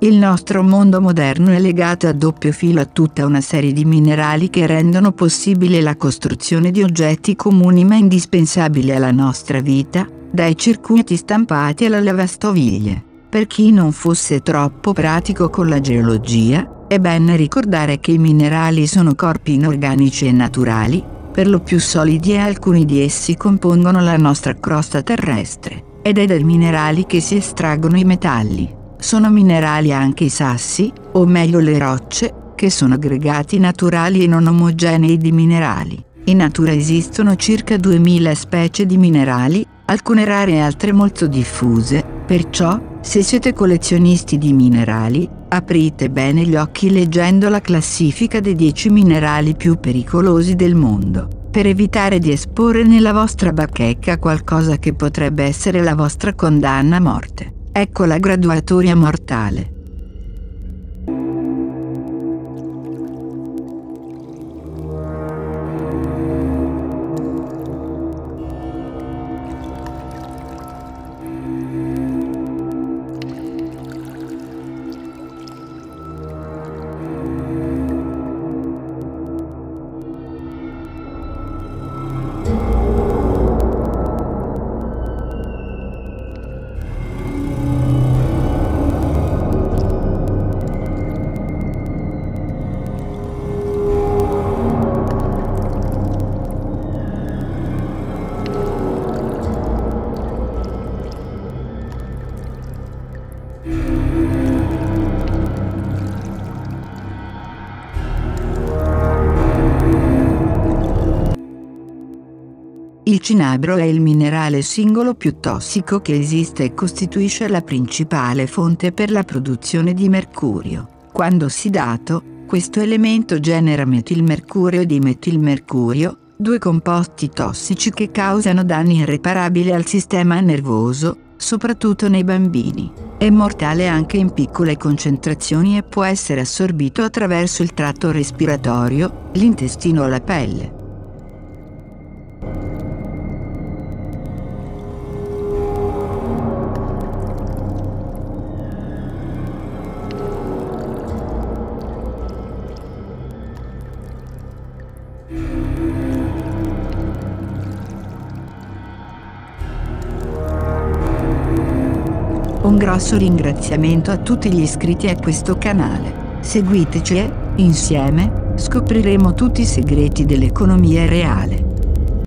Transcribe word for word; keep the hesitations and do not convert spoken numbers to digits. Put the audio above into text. Il nostro mondo moderno è legato a doppio filo a tutta una serie di minerali che rendono possibile la costruzione di oggetti comuni ma indispensabili alla nostra vita, dai circuiti stampati alla lavastoviglie. Per chi non fosse troppo pratico con la geologia, è bene ricordare che i minerali sono corpi inorganici e naturali, per lo più solidi, e alcuni di essi compongono la nostra crosta terrestre, ed è dai minerali che si estraggono i metalli. Sono minerali anche i sassi, o meglio le rocce, che sono aggregati naturali e non omogenei di minerali. In natura esistono circa duemila specie di minerali, alcune rare e altre molto diffuse, perciò, se siete collezionisti di minerali, aprite bene gli occhi leggendo la classifica dei dieci minerali più pericolosi del mondo, per evitare di esporre nella vostra bacheca qualcosa che potrebbe essere la vostra condanna a morte. Ecco la graduatoria mortale. Il cinabro è il minerale singolo più tossico che esiste e costituisce la principale fonte per la produzione di mercurio. Quando ossidato, questo elemento genera metilmercurio e dimetilmercurio, due composti tossici che causano danni irreparabili al sistema nervoso, soprattutto nei bambini. È mortale anche in piccole concentrazioni e può essere assorbito attraverso il tratto respiratorio, l'intestino o la pelle. Un grosso ringraziamento a tutti gli iscritti a questo canale. Seguiteci e, insieme, scopriremo tutti i segreti dell'economia reale.